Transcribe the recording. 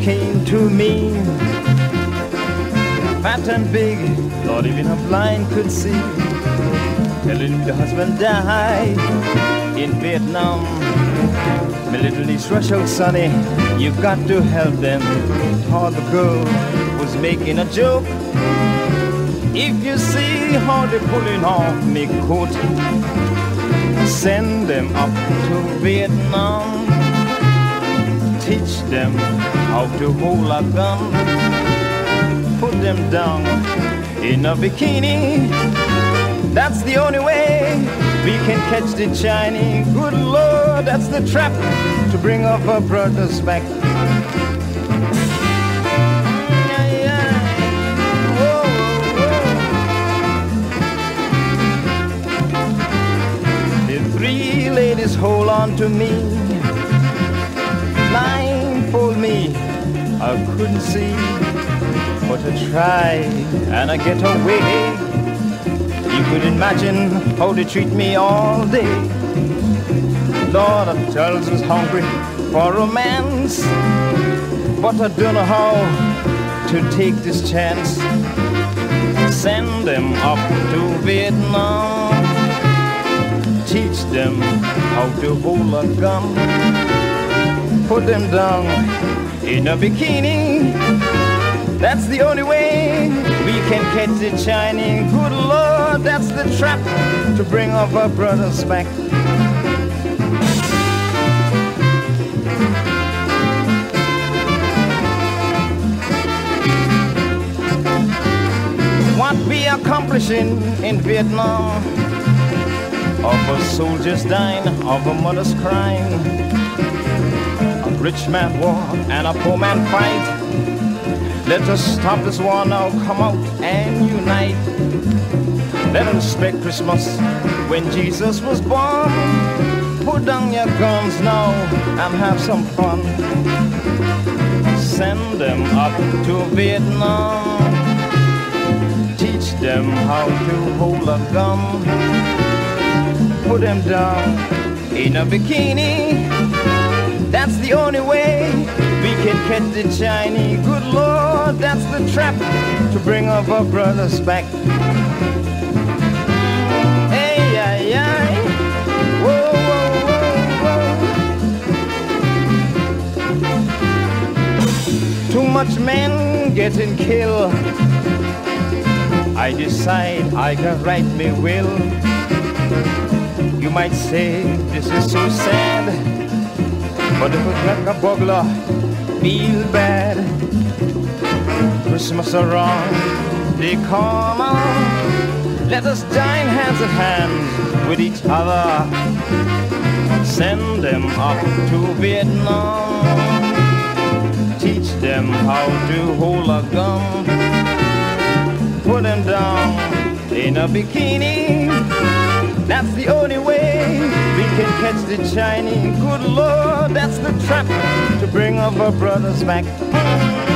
came to me, fat and big, not even a blind could see, telling me the husband died in Vietnam. My little niece Rachel, sonny, you've got to help them. How the girl was making a joke. If you see how they're pulling off me coat, send them up to Vietnam. Teach them how to hold a gun. Put them down in a bikini. That's the only way we can catch the Chinese. Good Lord, that's the trap to bring up our brothers back. Three ladies hold on to me, blindfold me, I couldn't see, but I tried and I get away. You could imagine how they treat me all day. Lord, I tells was hungry for romance, but I don't know how to take this chance. Send them up to Vietnam. Teach them how to hold a gun. Put them down in a bikini. That's the only way we can catch the Chinese. Good Lord, that's the trap to bring up our brothers back. What we accomplishing in Vietnam, of a soldier's dying, of a mother's crying, a rich man war and a poor man fight. Let us stop this war now, come out and unite. Let us respect Christmas when Jesus was born. Put down your guns now and have some fun. Send them up to Vietnam. Teach them how to hold a gun. Put them down in a bikini. That's the only way we can catch the Chinese. Good Lord, that's the trap to bring up our brothers back. Hey, ay, ay. Whoa, whoa, whoa, whoa. Too much men getting killed. I decide I can write me will. You might say this is so sad, but if it's like a burglar, feel bad. Christmas around, they come out. Let us dine hands in hand with each other. Send them up to Vietnam. Teach them how to hold a gun. Put them down in a bikini. That's the only way we can catch the Chinese. Good Lord, that's the trap to bring up our brothers back.